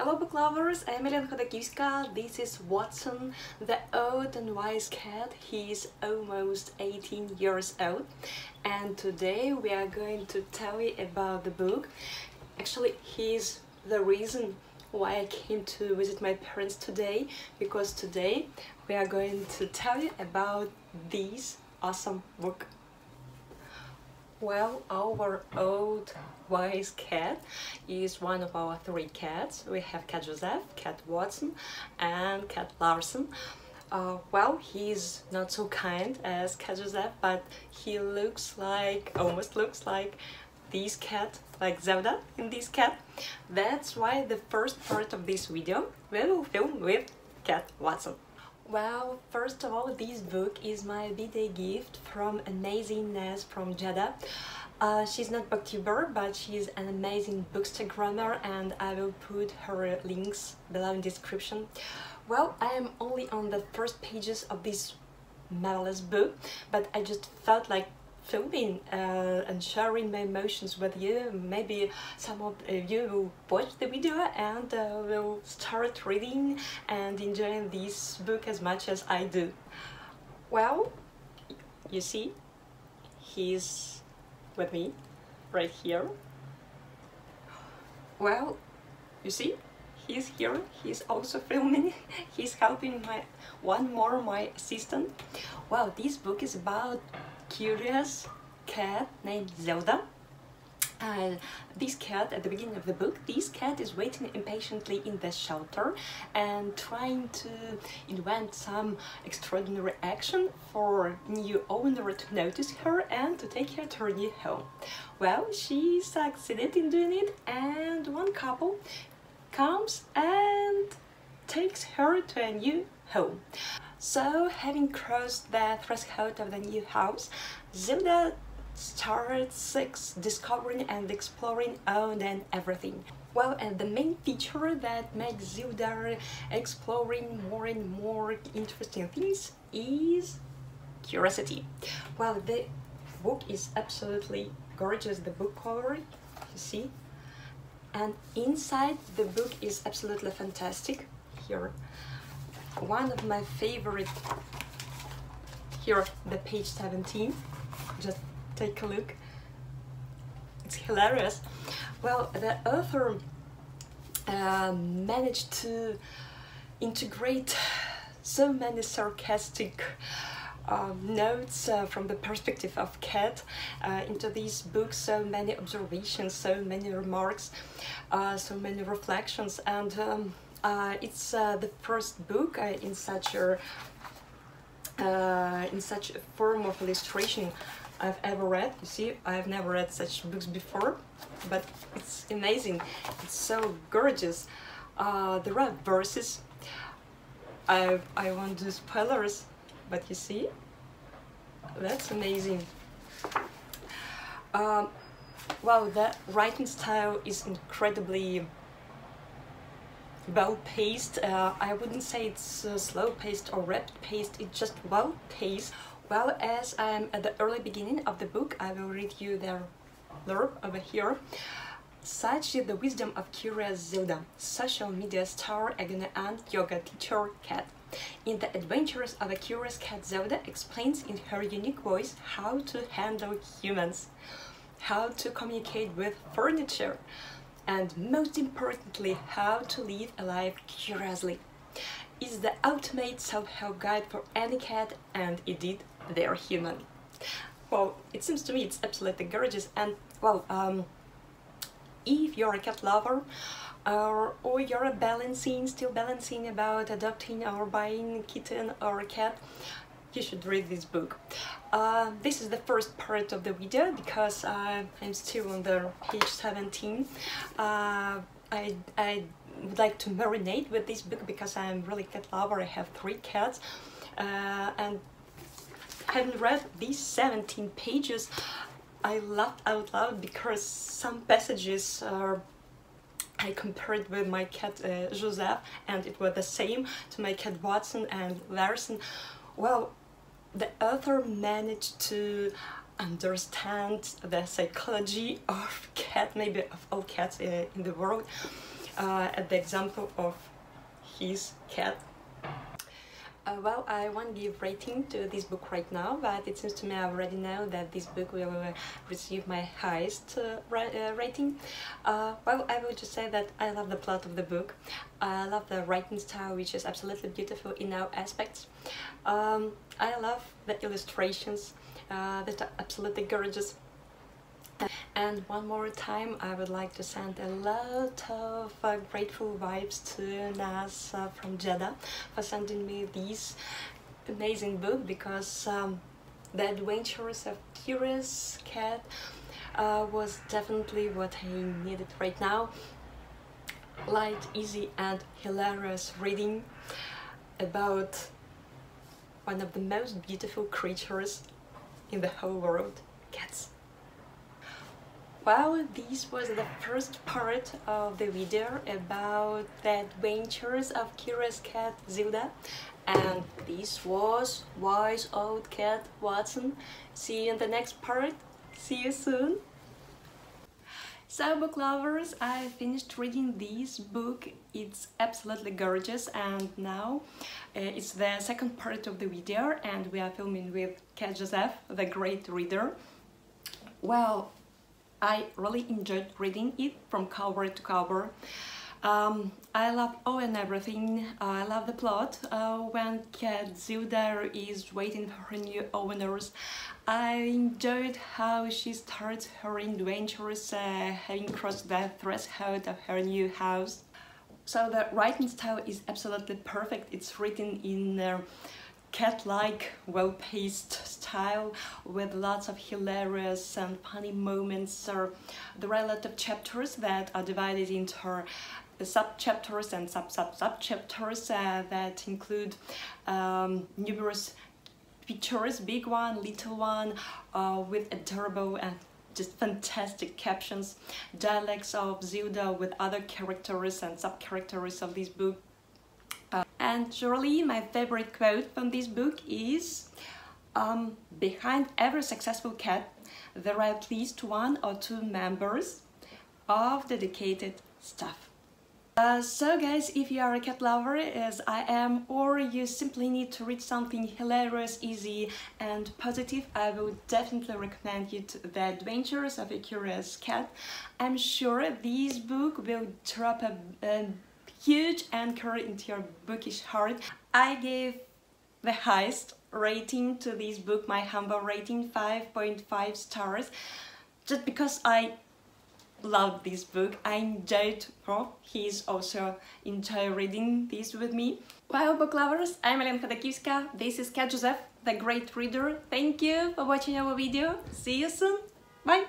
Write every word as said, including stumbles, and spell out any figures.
Hello book lovers, I'm Ellen Khodakivska, this is Watson, the old and wise cat. He is almost eighteen years old and today we are going to tell you about the book. Actually, he is the reason why I came to visit my parents today, because today we are going to tell you about this awesome book. Well, our old wise cat is one of our three cats. We have Cat Joseph, Cat Watson and Cat Larson. Uh, well, he's not so kind as Cat Joseph, but he looks like, almost looks like this cat, like Zelda in this cat. That's why the first part of this video we will film with Cat Watson. Well, first of all, this book is my birthday gift from amazing Naz from Jada. Uh, she's not booktuber, but she's an amazing bookstagrammer and I will put her links below in description. Well, I am only on the first pages of this marvelous book, but I just felt like filming uh, and sharing my emotions with you. Maybe some of you will watch the video and uh, will start reading and enjoying this book as much as I do. Well, you see, he's with me right here. Well, you see, he's here, he's also filming, he's helping my one more my assistant. Well, this book is about curious cat named Zelda. Uh, this cat, at the beginning of the book, this cat is waiting impatiently in the shelter and trying to invent some extraordinary action for new owner to notice her and to take her to her new home. Well, she succeeded in doing it, and one couple comes and takes her to a new home. So, having crossed the threshold of the new house, Zelda starts discovering and exploring own and everything. Well, and the main feature that makes Zelda exploring more and more interesting things is curiosity. Well, the book is absolutely gorgeous, the book cover, you see, and inside the book is absolutely fantastic. Here, one of my favorite, here, the page seventeen, just take a look, it's hilarious. Well, the author uh, managed to integrate so many sarcastic uh, notes uh, from the perspective of cat uh, into this book, so many observations, so many remarks, uh, so many reflections, and um, Uh, it's uh, the first book uh, in such a uh, in such a form of illustration I've ever read. You see, I've never read such books before, but it's amazing. It's so gorgeous. Uh, there are verses. I I won't do spoilers, but you see, that's amazing. Um, wow, the writing style is incredibly well-paced. uh, I wouldn't say it's uh, slow-paced or rapid-paced, it's just well-paced. Well, as I'm at the early beginning of the book, I will read you the blurb over here. Such is the wisdom of Curious Zelda, social media star, agony aunt, yoga teacher, cat. In The Adventures of a Curious Cat, Zelda explains in her unique voice how to handle humans, how to communicate with furniture, and most importantly, how to live a life curiously. It's the ultimate self-help guide for any cat, and indeed, they are human. Well, it seems to me it's absolutely gorgeous, and well, um, if you're a cat lover, or, or you're balancing, still balancing about adopting or buying a kitten or a cat, you should read this book. Uh, this is the first part of the video because uh, I'm still on the page seventeen. Uh, I, I would like to marinate with this book because I'm really cat lover. I have three cats uh, and having read these seventeen pages, I laughed out loud because some passages are I compared with my cat uh, Joseph, and it was the same to my cat Watson and Larson. Well, the author managed to understand the psychology of cat, maybe of all cats uh, in the world, uh, at the example of his cat. Uh, well, I won't give rating to this book right now, but it seems to me I already know that this book will uh, receive my highest uh, ra uh, rating. Uh, well, I will just say that I love the plot of the book. I love the writing style, which is absolutely beautiful in all aspects. Um, I love the illustrations uh, that are absolutely gorgeous. And one more time, I would like to send a lot of uh, grateful vibes to Naz uh, from Jada for sending me this amazing book, because um, The Adventures of a Curious Cat uh, was definitely what I needed right now. Light, easy and hilarious reading about one of the most beautiful creatures in the whole world, cats. Well, this was the first part of the video about The Adventures of Curious Cat Zelda, and this was wise old cat Watson. See you in the next part. See you soon. So, book lovers, I finished reading this book. It's absolutely gorgeous, and now uh, it's the second part of the video, and we are filming with Cat Joseph, the great reader. Well, I really enjoyed reading it from cover to cover. Um, I love all and everything. I love the plot uh, when Cat Zelda is waiting for her new owners. I enjoyed how she starts her adventures uh, having crossed the threshold of her new house. So the writing style is absolutely perfect. It's written in uh, cat-like, well-paced style with lots of hilarious and funny moments. There are a lot of chapters that are divided into sub-chapters and sub-sub-sub-chapters uh, that include um, numerous pictures, big one, little one, uh, with adorable and just fantastic captions, dialects of Zelda with other characters and sub-characters of this book. Uh, and surely my favorite quote from this book is um, behind every successful cat there are at least one or two members of dedicated staff. Uh, so guys, if you are a cat lover as I am, or you simply need to read something hilarious, easy and positive, I would definitely recommend you to The Adventures of a Curious Cat. I'm sure this book will drop a, a huge anchor into your bookish heart. I gave the highest rating to this book, my humble rating, five point five stars, just because I loved this book. I enjoyed it. He's also enjoyed reading this with me. Wow, book lovers, I'm Ellen Khodakivska. This is Cat Joseph, the great reader. Thank you for watching our video. See you soon. Bye.